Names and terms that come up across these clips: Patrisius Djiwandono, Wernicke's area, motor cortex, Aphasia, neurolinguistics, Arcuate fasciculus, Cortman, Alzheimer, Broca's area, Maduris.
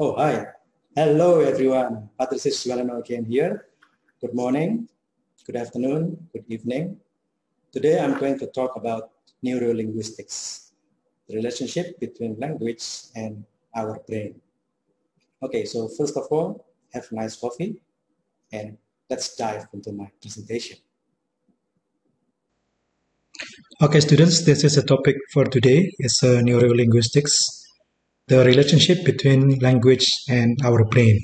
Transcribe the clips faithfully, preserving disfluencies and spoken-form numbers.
Oh, hi. Hello, everyone. Patrisius Djiwandono again here. Good morning, good afternoon, good evening. Today, I'm going to talk about neurolinguistics, the relationship between language and our brain. Okay, so first of all, have a nice coffee, and let's dive into my presentation. Okay, students, this is a topic for today. It's uh, neurolinguistics, the relationship between language and our brain.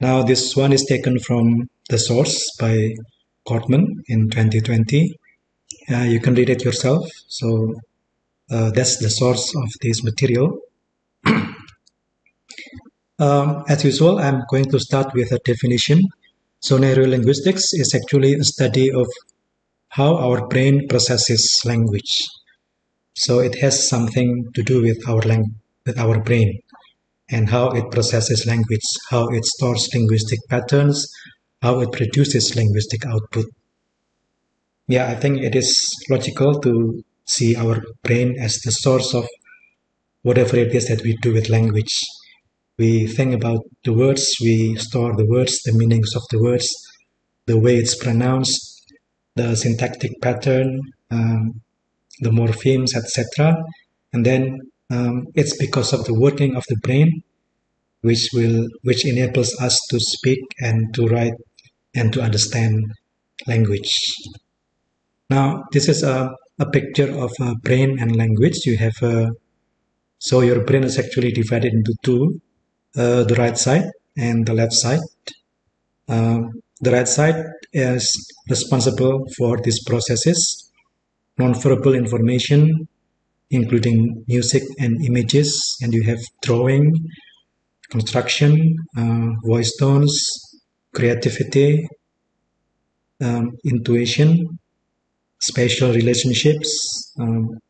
Now, this one is taken from the source by Cortman in twenty twenty. Uh, you can read it yourself. So uh, that's the source of this material. Um, as usual, I'm going to start with a definition. So neurolinguistics is actually a study of how our brain processes language. So it has something to do with our lang- with our brain and how it processes language, how it stores linguistic patterns, how it produces linguistic output. Yeah, I think it is logical to see our brain as the source of whatever it is that we do with language. We think about the words, we store the words, the meanings of the words, the way it's pronounced, the syntactic pattern, um, the morphemes, et cetera. And then um, it's because of the working of the brain, which will which enables us to speak and to write and to understand language. Now, this is a, a picture of a brain and language. You have a so your brain is actually divided into two. Uh, the right side and the left side. Uh, the right side is responsible for these processes, nonverbal information, including music and images, and you have drawing, construction, uh, voice tones, creativity, um, intuition, spatial relationships, um,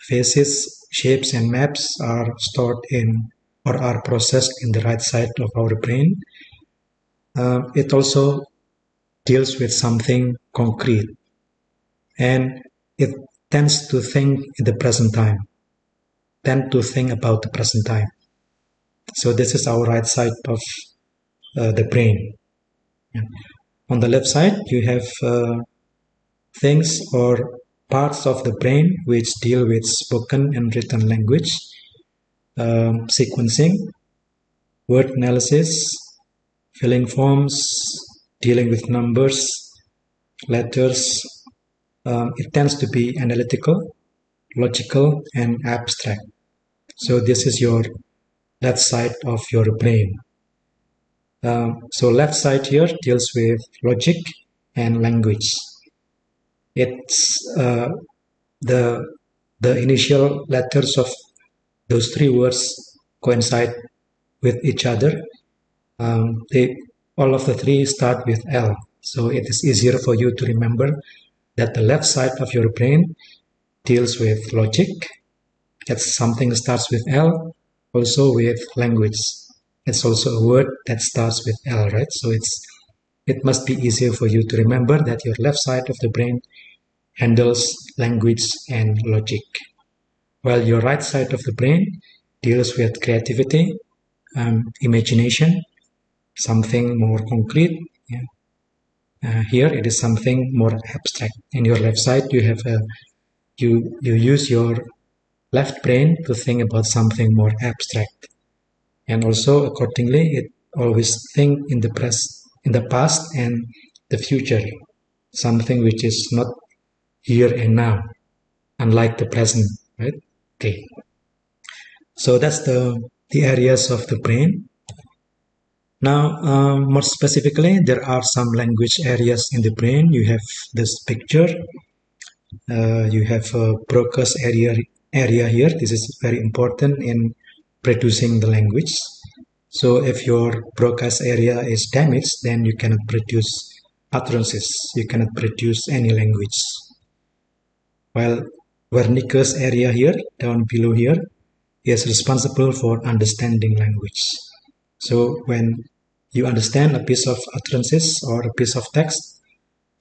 faces, shapes, and maps are stored in or are processed in the right side of our brain. Uh, it also deals with something concrete, and it tends to think in the present time, tend to think about the present time. So this is our right side of uh, the brain. Yeah. On the left side, you have uh, things or parts of the brain which deal with spoken and written language. Um, sequencing, word analysis, filling forms, dealing with numbers, letters. Um, it tends to be analytical, logical, and abstract. So this is your left side of your brain. Um, so left side here deals with logic and language. It's uh, the the initial letters of those three words coincide with each other. Um, they, all of the three start with L. So it is easier for you to remember that the left side of your brain deals with logic. That's something that starts with L, also with language. It's also a word that starts with L, right? So it's it must be easier for you to remember that your left side of the brain handles language and logic, while your right side of the brain deals with creativity, um, imagination, something more concrete. Yeah. Uh, here it is something more abstract. In your left side, you have a, you you use your left brain to think about something more abstract, and also accordingly, it always think in the pres in the past and the future, something which is not here and now, unlike the present, right? Okay, so that's the, the areas of the brain. Now, um, more specifically, there are some language areas in the brain. You have this picture. Uh, you have uh, Broca's area, area here. This is very important in producing the language. So if your Broca's area is damaged, then you cannot produce utterances. You cannot produce any language. While Wernicke's area here, down below here, is responsible for understanding language. So when you understand a piece of utterances or a piece of text,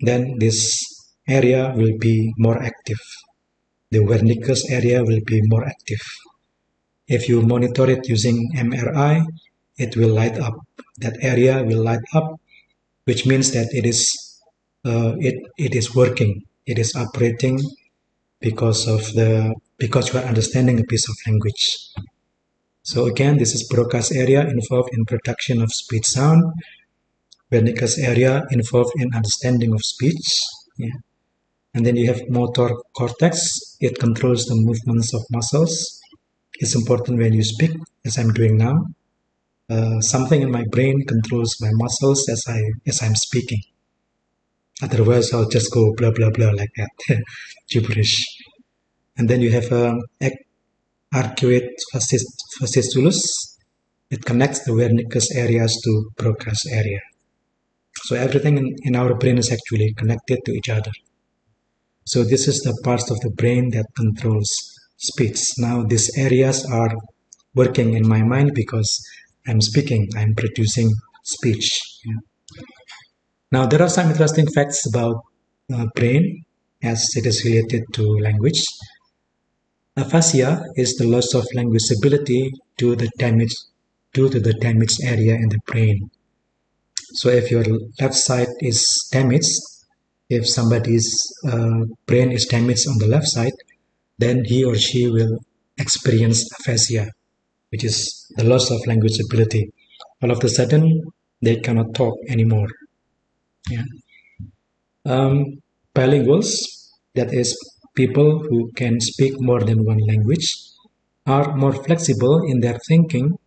then this area will be more active. The Wernicke's area will be more active. If you monitor it using M R I, it will light up. That area will light up, which means that it is uh, it it is working. It is operating because of the because you are understanding a piece of language. So again, this is Broca's area involved in production of speech sound. Wernicke's area involved in understanding of speech. Yeah. And then you have motor cortex. It controls the movements of muscles. It's important when you speak, as I'm doing now. Uh, something in my brain controls my muscles as I as I'm speaking. Otherwise, I'll just go blah blah blah like that, gibberish. And then you have a um, Arcuate fasciculus. It connects the Wernicke's areas to Broca's area. So everything in, in our brain is actually connected to each other. So this is the part of the brain that controls speech. Now these areas are working in my mind because I'm speaking, I'm producing speech. Yeah. Now there are some interesting facts about uh, brain as it is related to language. Aphasia is the loss of languageability due to the damage, due to the damaged area in the brain. So if your left side is damaged, if somebody's uh, brain is damaged on the left side, then he or she will experience aphasia, which is the loss of language ability. All of a sudden, they cannot talk anymore. Yeah. Um, bilinguals, that is people who can speak more than one language, are more flexible in their thinking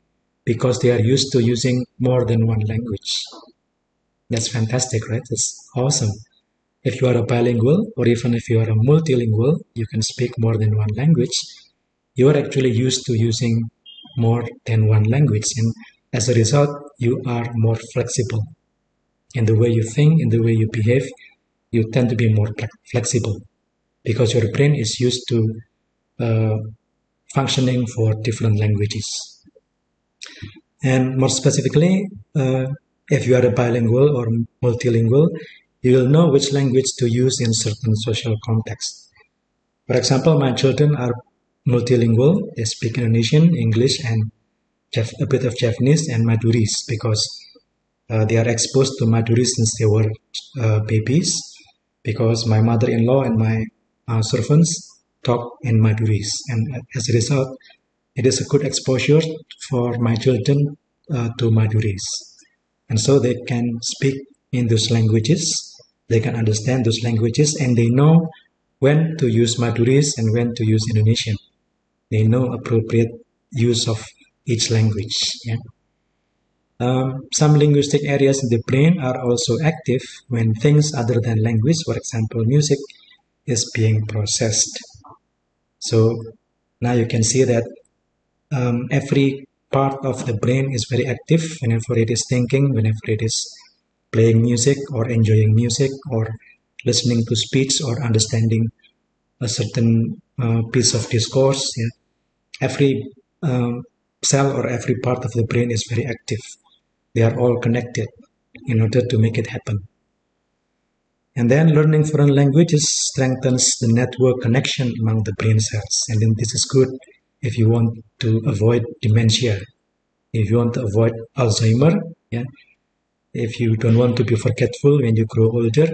because they are used to using more than one language. That's fantastic, right? That's awesome. If you are a bilingual, or even if you are a multilingual, you can speak more than one language, you are actually used to using more than one language. And as a result, you are more flexible. In the way you think, in the way you behave, you tend to be more flexible because your brain is used to uh, functioning for different languages. And more specifically, uh, if you are a bilingual or multilingual, you will know which language to use in certain social contexts. For example, my children are multilingual. They speak Indonesian, English, and a bit of Japanese and Maduris because uh, they are exposed to Maduris since they were uh, babies, because my mother-in-law and my uh, servants talk in Maduris. And as a result, it is a good exposure for my children uh, to Maduris. And so they can speak in those languages. They can understand those languages, and they know when to use Maduris and when to use Indonesian. They know appropriate use of each language. Yeah. Um, some linguistic areas in the brain are also active when things other than language, for example music, is being processed. So now you can see that um, every part of the brain is very active whenever it is thinking, whenever it is playing music or enjoying music or listening to speech or understanding a certain uh, piece of discourse. Yeah. Every uh, cell or every part of the brain is very active. They are all connected in order to make it happen. And then learning foreign languages strengthens the network connection among the brain cells. And then this is good if you want to avoid dementia, if you want to avoid Alzheimer, yeah. If you don't want to be forgetful when you grow older,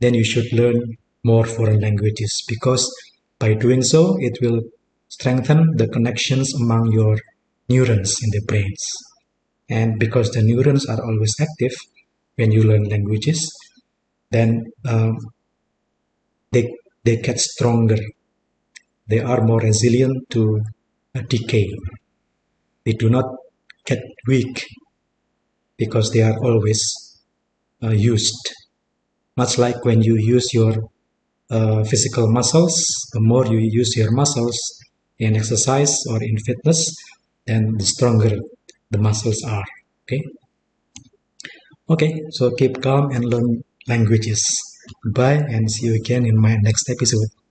then you should learn more foreign languages, because by doing so, it will strengthen the connections among your neurons in the brains. And because the neurons are always active when you learn languages, then um, they, they get stronger. They are more resilient to a decay. They do not get weak because they are always uh, used. Much like when you use your uh, physical muscles, the more you use your muscles in exercise or in fitness, then the stronger the muscles are. Okay. Okay. So keep calm and learn languages. Bye, and see you again in my next episode.